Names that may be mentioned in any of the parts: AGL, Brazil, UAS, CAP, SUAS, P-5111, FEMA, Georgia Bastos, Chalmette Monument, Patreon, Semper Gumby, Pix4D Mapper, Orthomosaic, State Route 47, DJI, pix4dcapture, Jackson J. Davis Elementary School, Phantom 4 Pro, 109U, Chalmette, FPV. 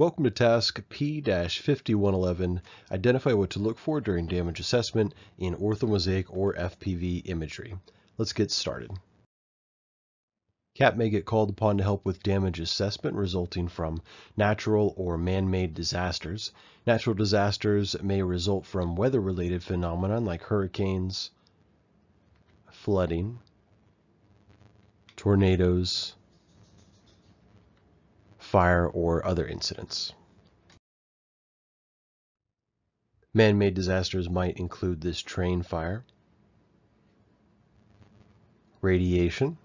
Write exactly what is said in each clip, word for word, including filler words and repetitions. Welcome to task P fifty-one eleven, identify what to look for during damage assessment in orthomosaic or F P V imagery. Let's get started. C A P may get called upon to help with damage assessment resulting from natural or man-made disasters. Natural disasters may result from weather-related phenomena like hurricanes, flooding, tornadoes, fire, or other incidents. Man-made disasters might include this train fire, radiation,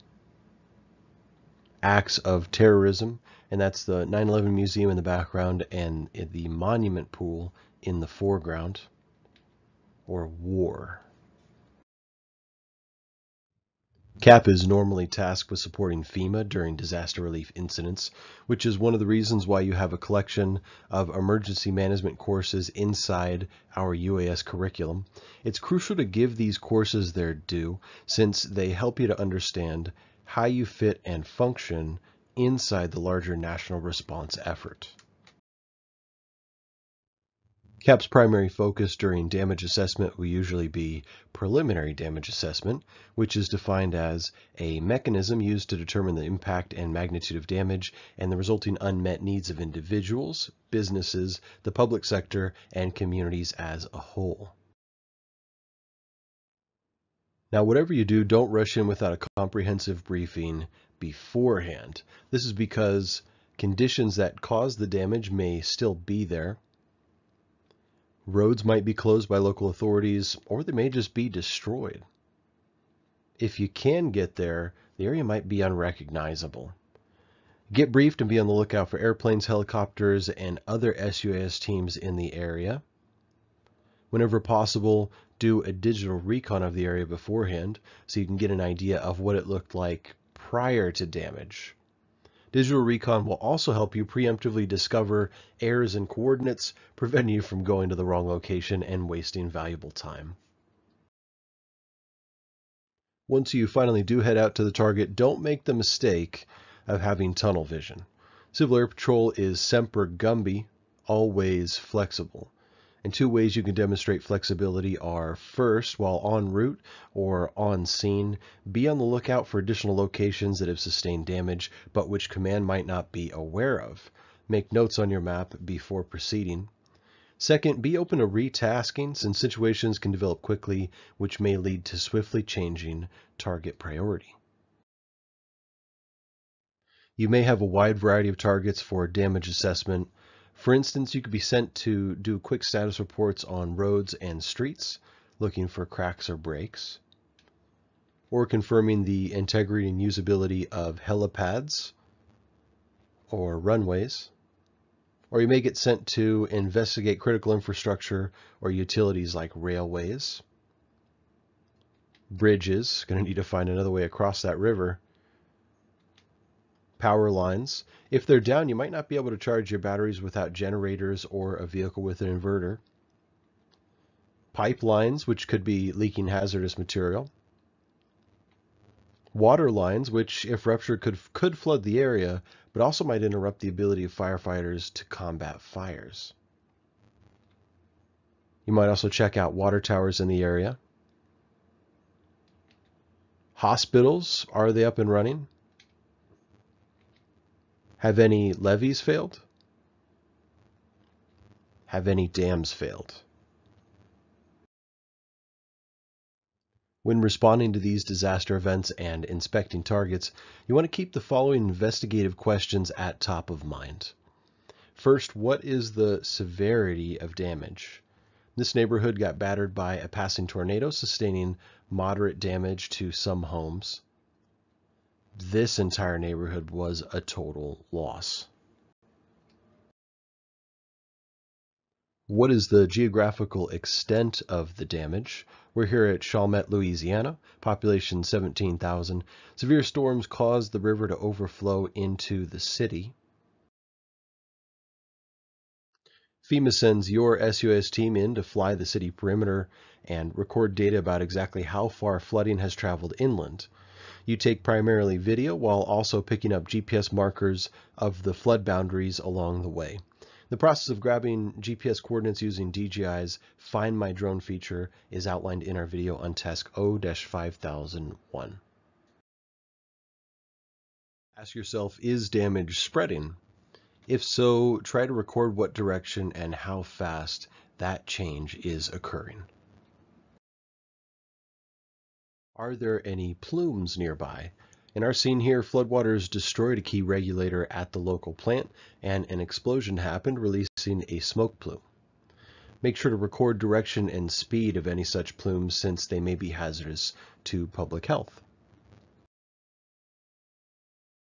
acts of terrorism, and that's the nine eleven museum in the background and the monument pool in the foreground, or war. C A P is normally tasked with supporting FEMA during disaster relief incidents, which is one of the reasons why you have a collection of emergency management courses inside our U A S curriculum. It's crucial to give these courses their due since they help you to understand how you fit and function inside the larger national response effort. C A P's primary focus during damage assessment will usually be preliminary damage assessment, which is defined as a mechanism used to determine the impact and magnitude of damage and the resulting unmet needs of individuals, businesses, the public sector, and communities as a whole. Now, whatever you do, don't rush in without a comprehensive briefing beforehand. This is because conditions that cause the damage may still be there. Roads might be closed by local authorities, or they may just be destroyed. If you can get there, the area might be unrecognizable. Get briefed and be on the lookout for airplanes, helicopters, and other S U A S teams in the area. Whenever possible, do a digital recon of the area beforehand so you can get an idea of what it looked like prior to damage. Digital recon will also help you preemptively discover errors in coordinates, preventing you from going to the wrong location and wasting valuable time. Once you finally do head out to the target, don't make the mistake of having tunnel vision. Civil Air Patrol is Semper Gumby, always flexible. And two ways you can demonstrate flexibility are, first, while en route or on scene, be on the lookout for additional locations that have sustained damage, but which command might not be aware of. Make notes on your map before proceeding. Second, be open to retasking, since situations can develop quickly, which may lead to swiftly changing target priority. You may have a wide variety of targets for damage assessment. For instance, you could be sent to do quick status reports on roads and streets, looking for cracks or breaks, or confirming the integrity and usability of helipads or runways, or you may get sent to investigate critical infrastructure or utilities like railways, bridges, going to need to find another way across that river, power lines. If they're down, you might not be able to charge your batteries without generators or a vehicle with an inverter. Pipelines, which could be leaking hazardous material. Water lines, which if ruptured could, could flood the area, but also might interrupt the ability of firefighters to combat fires. You might also check out water towers in the area. Hospitals, are they up and running? Have any levees failed? Have any dams failed? When responding to these disaster events and inspecting targets, you want to keep the following investigative questions at top of mind. First, what is the severity of damage? This neighborhood got battered by a passing tornado, sustaining moderate damage to some homes. This entire neighborhood was a total loss. What is the geographical extent of the damage? We're here at Chalmette, Louisiana, population seventeen thousand. Severe storms caused the river to overflow into the city. FEMA sends your S U A S team in to fly the city perimeter and record data about exactly how far flooding has traveled inland. You take primarily video while also picking up G P S markers of the flood boundaries along the way. The process of grabbing G P S coordinates using D J I's Find My Drone feature is outlined in our video on task O dash five thousand one. Ask yourself, is damage spreading? If so, try to record what direction and how fast that change is occurring. Are there any plumes nearby? In our scene here, floodwaters destroyed a key regulator at the local plant, and an explosion happened, releasing a smoke plume. Make sure to record direction and speed of any such plumes, since they may be hazardous to public health.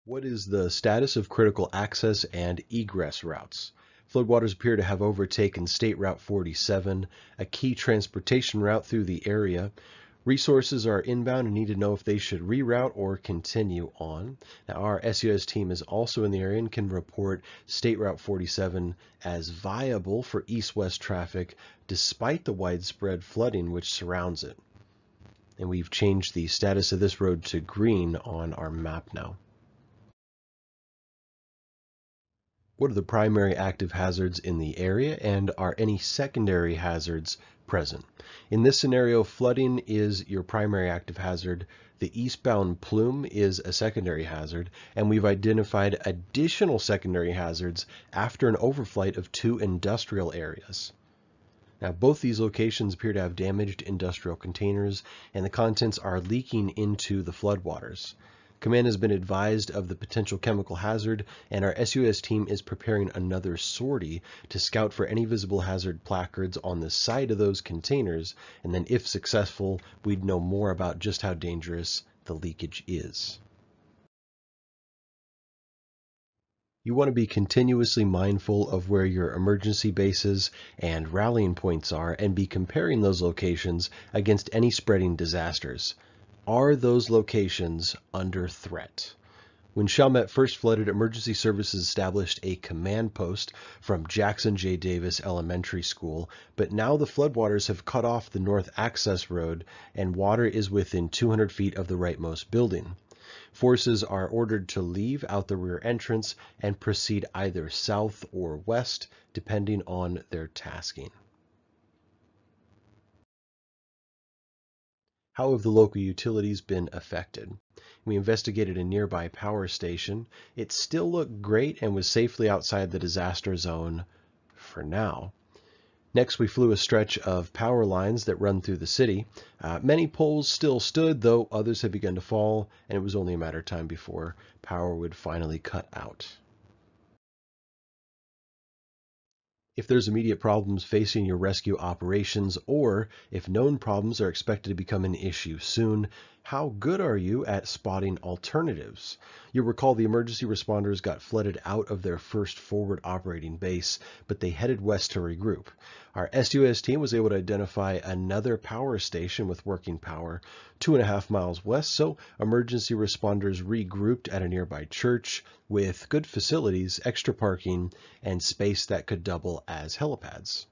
What is the status of critical access and egress routes? Floodwaters appear to have overtaken State Route forty-seven, a key transportation route through the area. Resources are inbound and need to know if they should reroute or continue on. Now, our S U A S team is also in the area and can report State Route forty-seven as viable for east-west traffic despite the widespread flooding which surrounds it. And we've changed the status of this road to green on our map now. What are the primary active hazards in the area, and are any secondary hazards present? In this scenario, flooding is your primary active hazard, the eastbound plume is a secondary hazard, and we've identified additional secondary hazards after an overflight of two industrial areas. Now, both these locations appear to have damaged industrial containers, and the contents are leaking into the floodwaters. Command has been advised of the potential chemical hazard, and our S U A S team is preparing another sortie to scout for any visible hazard placards on the side of those containers, and then if successful, we'd know more about just how dangerous the leakage is. You want to be continuously mindful of where your emergency bases and rallying points are, and be comparing those locations against any spreading disasters. Are those locations under threat? When Chalmette first flooded, emergency services established a command post from Jackson J. Davis Elementary School, but now the floodwaters have cut off the north access road and water is within two hundred feet of the rightmost building. Forces are ordered to leave out the rear entrance and proceed either south or west, depending on their tasking. How have the local utilities been affected? We investigated a nearby power station. It still looked great and was safely outside the disaster zone for now. Next, we flew a stretch of power lines that run through the city. Uh, many poles still stood, though others had begun to fall, and it was only a matter of time before power would finally cut out. If there's immediate problems facing your rescue operations, or if known problems are expected to become an issue soon, how good are you at spotting alternatives? You'll recall the emergency responders got flooded out of their first forward operating base, but they headed west to regroup. Our S U A S team was able to identify another power station with working power two and a half miles west, so emergency responders regrouped at a nearby church with good facilities, extra parking, and space that could double as helipads.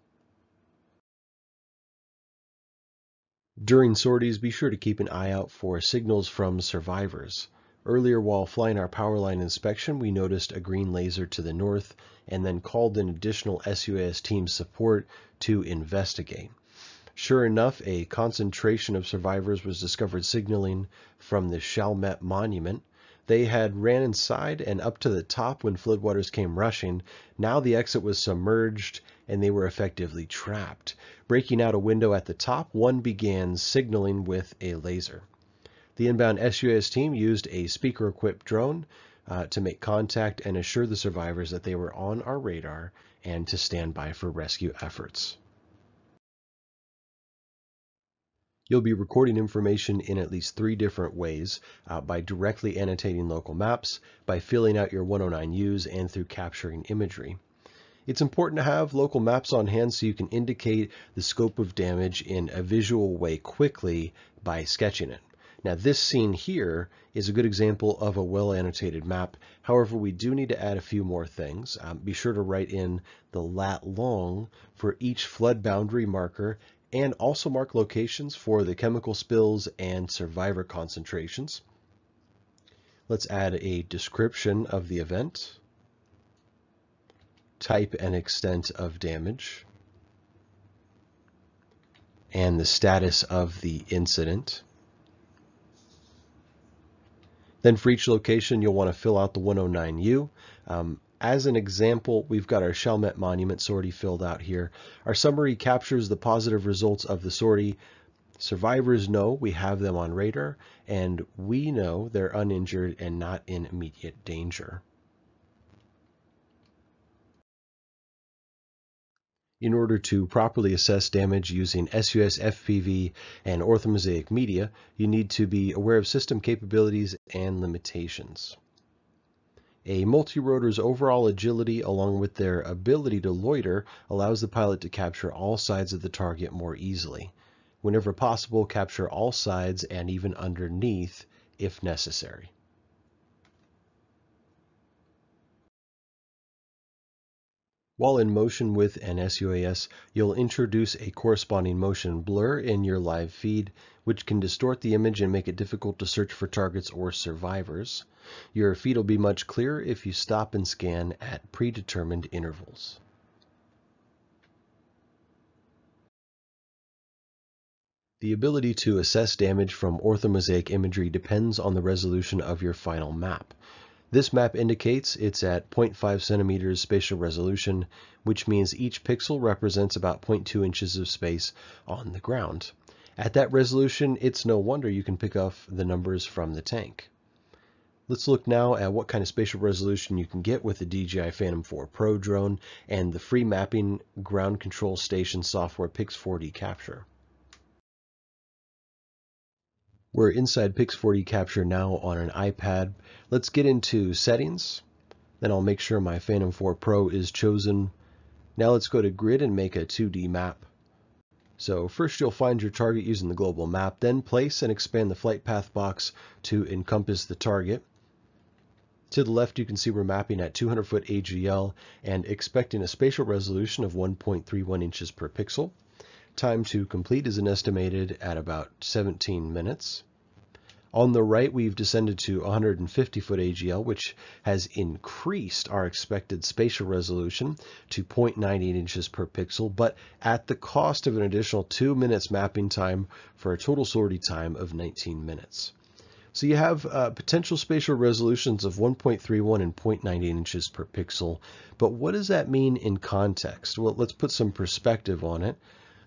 During sorties, be sure to keep an eye out for signals from survivors. Earlier, while flying our power line inspection, we noticed a green laser to the north and then called in additional S U A S team support to investigate. Sure enough, a concentration of survivors was discovered signaling from the Chalmette Monument. They had ran inside and up to the top when floodwaters came rushing. Now the exit was submerged and they were effectively trapped. Breaking out a window at the top, one began signaling with a laser. The inbound S U A S team used a speaker-equipped drone uh, to make contact and assure the survivors that they were on our radar and to stand by for rescue efforts. You'll be recording information in at least three different ways, uh, by directly annotating local maps, by filling out your one oh nine U's, and through capturing imagery. It's important to have local maps on hand so you can indicate the scope of damage in a visual way quickly by sketching it. Now, this scene here is a good example of a well-annotated map. However, we do need to add a few more things. Um, be sure to write in the lat long for each flood boundary marker, and also mark locations for the chemical spills and survivor concentrations. Let's add a description of the event. type and extent of damage, and the status of the incident. Then for each location, you'll want to fill out the one oh nine U. Um, as an example, we've got our Chalmette Monument sortie filled out here. Our summary captures the positive results of the sortie. Survivors know we have them on radar, and we know they're uninjured and not in immediate danger. In order to properly assess damage using S U A S, F P V, and orthomosaic media, you need to be aware of system capabilities and limitations. A multi-rotor's overall agility, along with their ability to loiter, allows the pilot to capture all sides of the target more easily. Whenever possible, capture all sides and even underneath if necessary. While in motion with an S U A S, you'll introduce a corresponding motion blur in your live feed, which can distort the image and make it difficult to search for targets or survivors. Your feed will be much clearer if you stop and scan at predetermined intervals. The ability to assess damage from orthomosaic imagery depends on the resolution of your final map. This map indicates it's at zero point five centimeters spatial resolution, which means each pixel represents about zero point two inches of space on the ground. At that resolution, it's no wonder you can pick off the numbers from the tank. Let's look now at what kind of spatial resolution you can get with the D J I Phantom four Pro drone and the free mapping ground control station software Pix four D Capture. We're inside Pix four D Capture now on an iPad. Let's get into settings. Then I'll make sure my Phantom four Pro is chosen. Now let's go to grid and make a two D map. So first you'll find your target using the global map, then place and expand the flight path box to encompass the target. To the left, you can see we're mapping at two hundred foot A G L and expecting a spatial resolution of one point three one inches per pixel. Time to complete is an estimated at about seventeen minutes. On the right, we've descended to one hundred fifty foot A G L, which has increased our expected spatial resolution to zero point nine eight inches per pixel, but at the cost of an additional two minutes mapping time for a total sortie time of nineteen minutes. So you have uh, potential spatial resolutions of one point three one and zero point nine eight inches per pixel, but what does that mean in context? Well, let's put some perspective on it.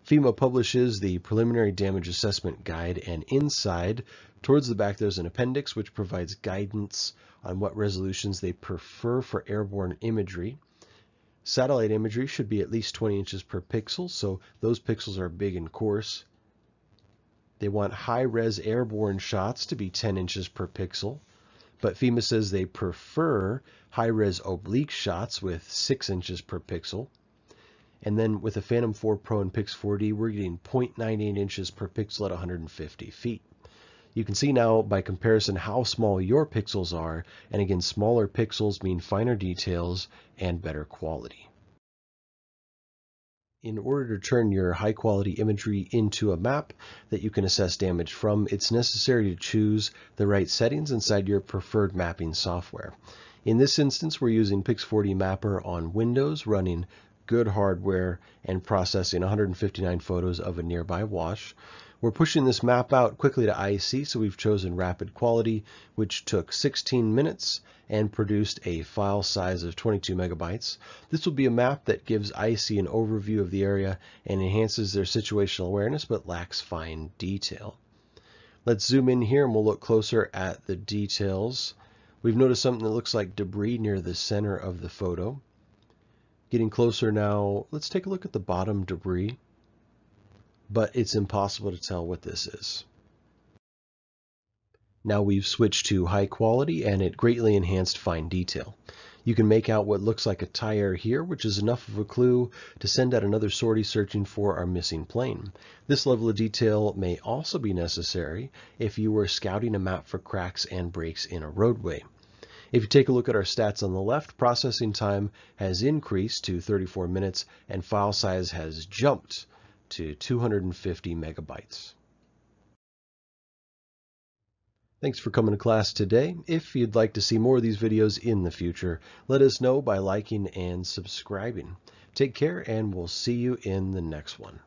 FEMA publishes the Preliminary Damage Assessment Guide, and inside, towards the back, there's an appendix which provides guidance on what resolutions they prefer for airborne imagery. Satellite imagery should be at least twenty inches per pixel, so those pixels are big and coarse. They want high-res airborne shots to be ten inches per pixel, but FEMA says they prefer high-res oblique shots with six inches per pixel. And then with the Phantom four Pro and Pix four D, we're getting zero point nine eight inches per pixel at one hundred fifty feet. You can see now by comparison how small your pixels are, and again, smaller pixels mean finer details and better quality. In order to turn your high quality imagery into a map that you can assess damage from, it's necessary to choose the right settings inside your preferred mapping software. In this instance, we're using Pix four D Mapper on Windows, running good hardware and processing one hundred fifty-nine photos of a nearby wash. We're pushing this map out quickly to I C, so we've chosen rapid quality, which took sixteen minutes and produced a file size of twenty-two megabytes. This will be a map that gives I C an overview of the area and enhances their situational awareness, but lacks fine detail. Let's zoom in here and we'll look closer at the details. We've noticed something that looks like debris near the center of the photo. Getting closer now, let's take a look at the bottom debris, but it's impossible to tell what this is. Now we've switched to high quality and it greatly enhanced fine detail. You can make out what looks like a tire here, which is enough of a clue to send out another sortie searching for our missing plane. This level of detail may also be necessary if you were scouting a map for cracks and breaks in a roadway. If you take a look at our stats on the left, processing time has increased to thirty-four minutes and file size has jumped to two hundred fifty megabytes. Thanks for coming to class today. If you'd like to see more of these videos in the future, let us know by liking and subscribing. Take care, and we'll see you in the next one.